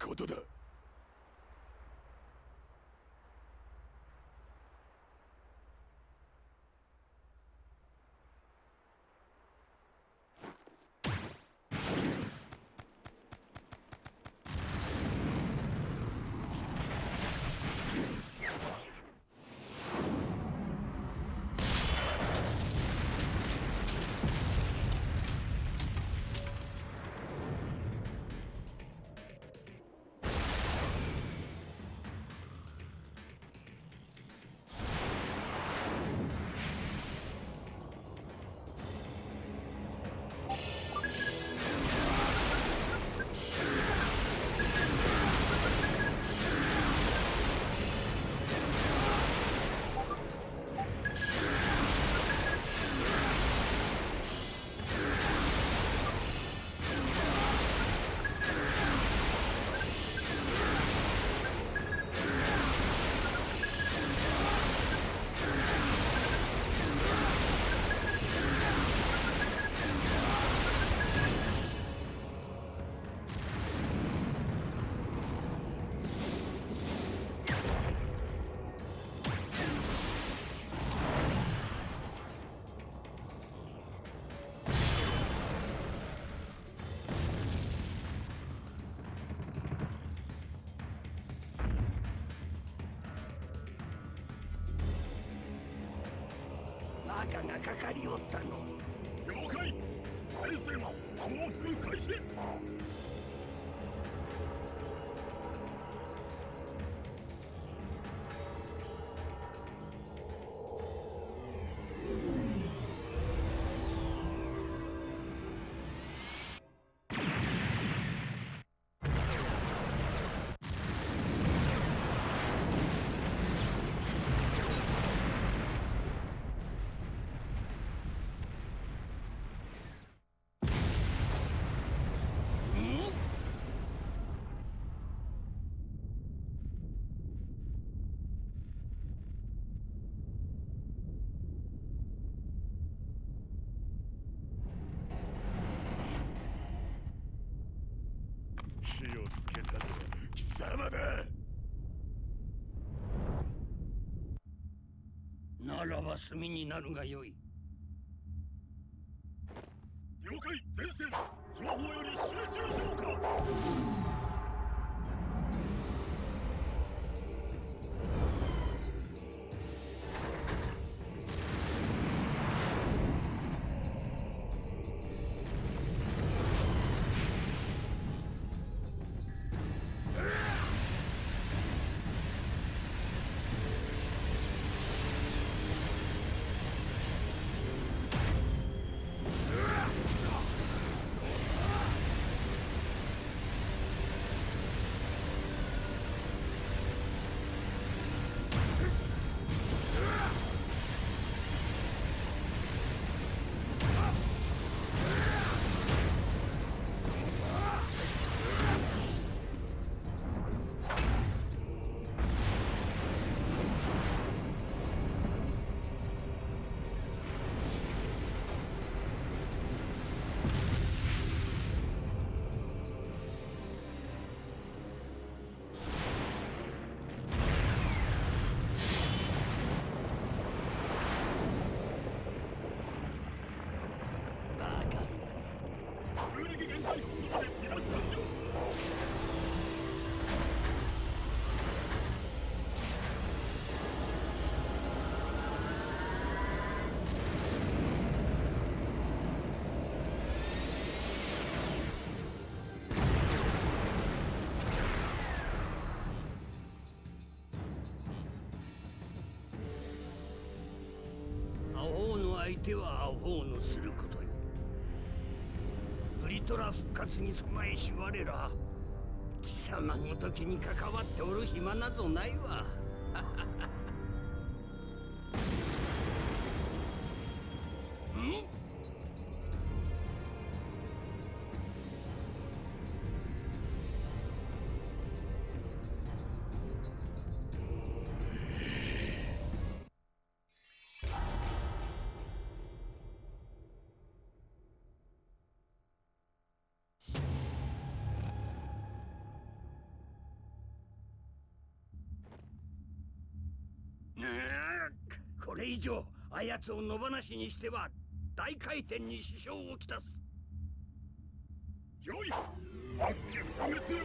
ることだ。赤がかかりおったの。了解。返せば降伏開始。火をつけたのは貴様だ。ならば炭になるがよい。了解。前線情報より集中消火。相手はアホのすることよ。ブリトラ復活に備えし我ら貴様ごときに関わっておる暇などないわ。れ以上あやつを野放しにしては大回転に支障をきたす。よい、悪鬼不滅、鉄柱。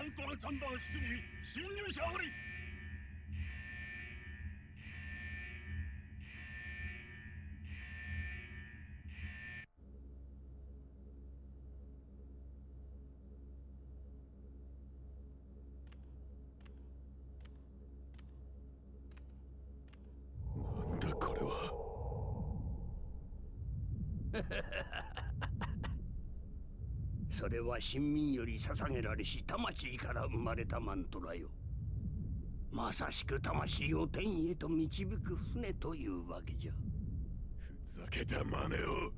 カウントのチャンバーの室に侵入者あり。なんだこれは。それは神民より捧げられし魂から生まれたマントラよ。まさしく魂を天へと導く船というわけじゃ。ふざけた真似を。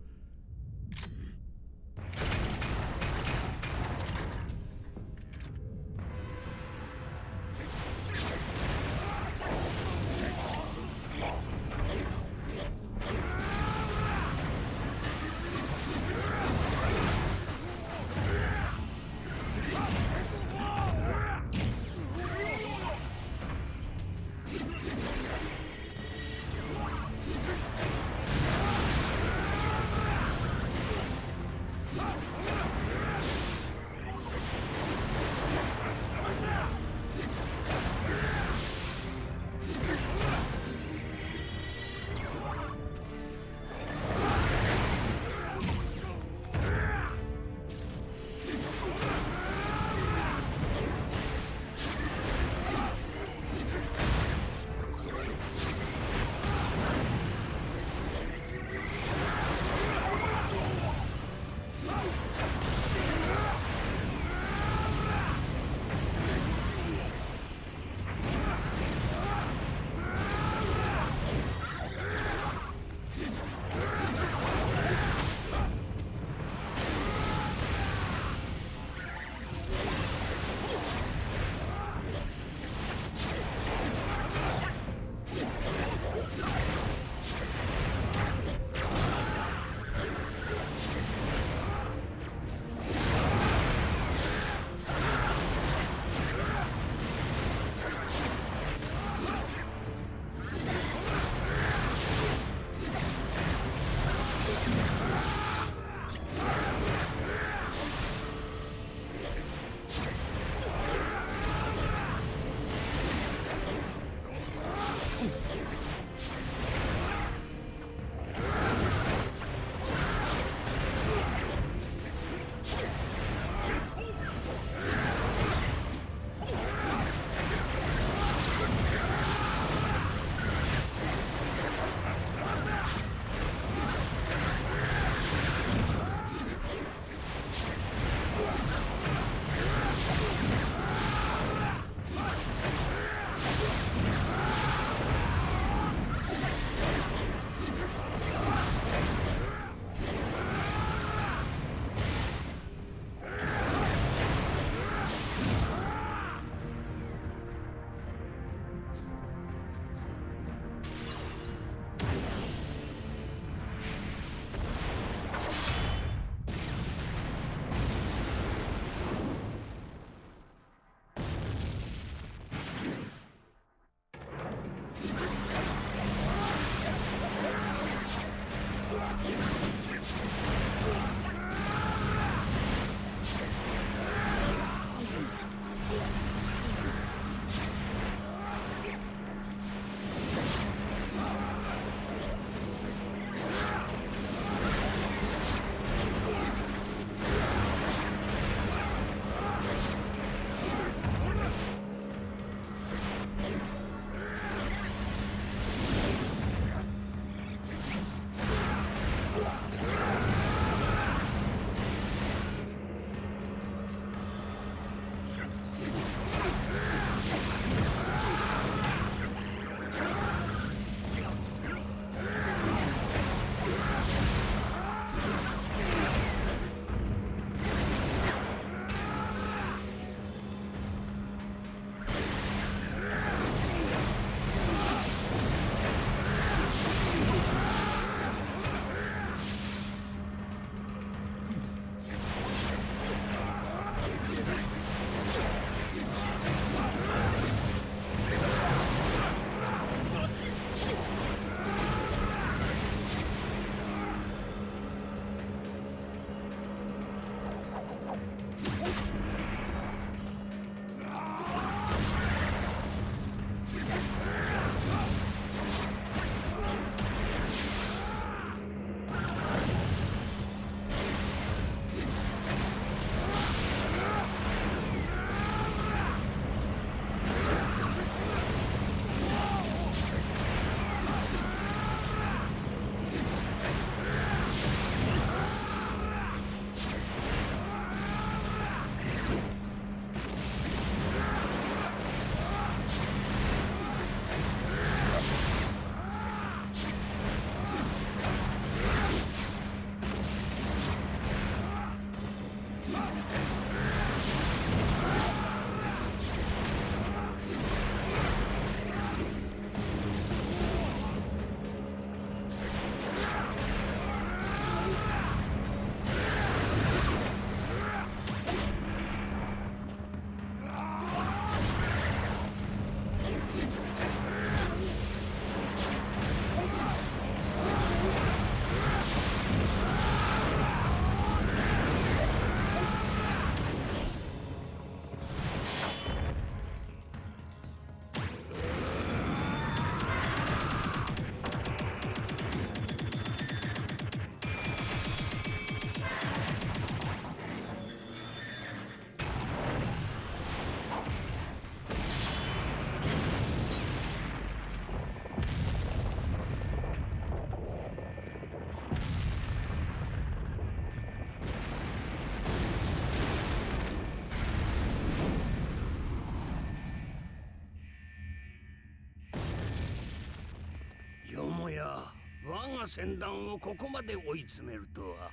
我が船団をここまで追い詰めるとは。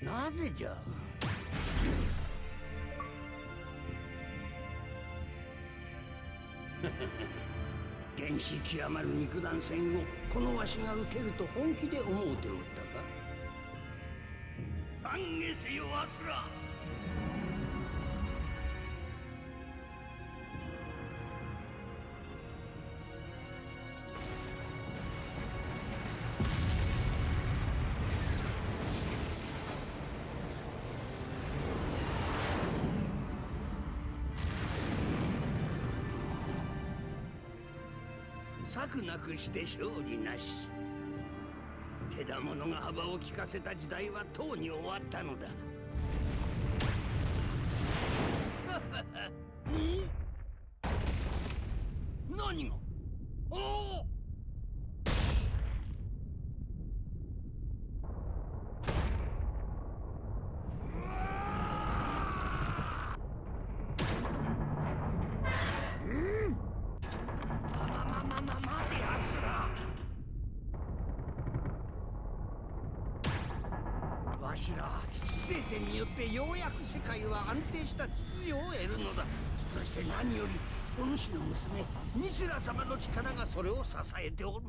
なぜじゃ。原始極まる肉弾戦をこのわしが受けると本気で思うておったか。懺悔せよアスラ。策なくして勝利なし。けだものが幅を利かせた時代はとうに終わったのだ。ん？何が？おお！ようやく世界は安定した秩序を得るのだ。そして何よりお主の娘ミスラ様の力がそれを支えておる。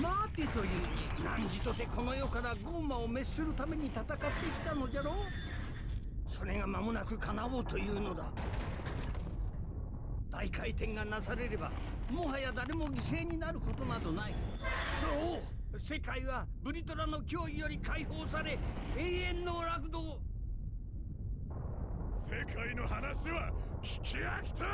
待てというに汝とてこの世からゴーマを滅するために戦ってきたのじゃろう。それが間もなく叶おうというのだ。大回転がなされればもはや誰も犠牲になることなどない。そう、世界はブリトラの脅威より解放され永遠の楽土。世界の話は聞き飽きた。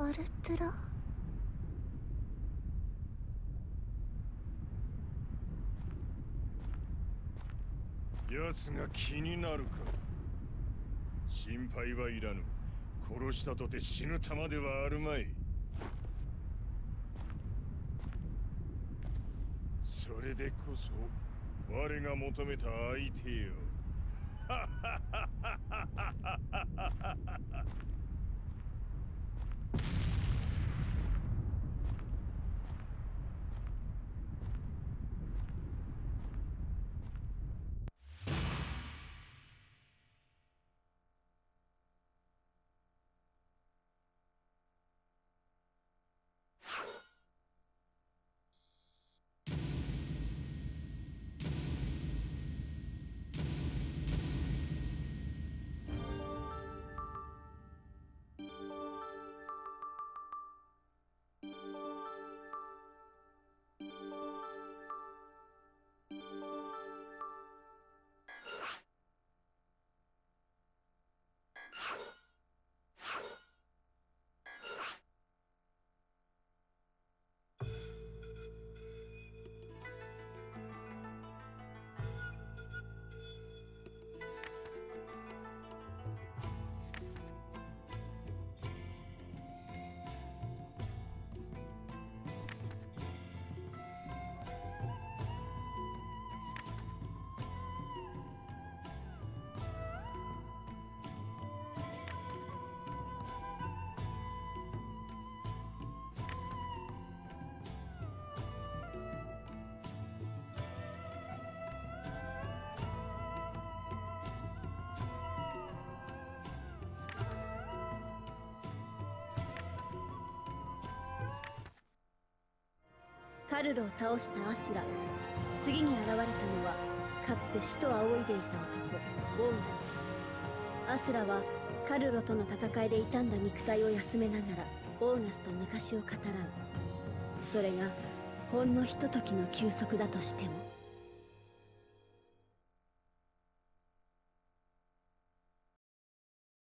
アルトゥラ。奴が気になるか。心配はいらぬ。殺したとて死ぬ玉ではあるまい。それでこそ我が求めた相手よ。ハハハハハハハハハ。カルロを倒したアスラ。次に現れたのはかつて死と仰いでいた男ボーナス。アスラはカルロとの戦いで傷んだ肉体を休めながらオーガスと昔を語らう。それがほんのひとときの休息だとしても。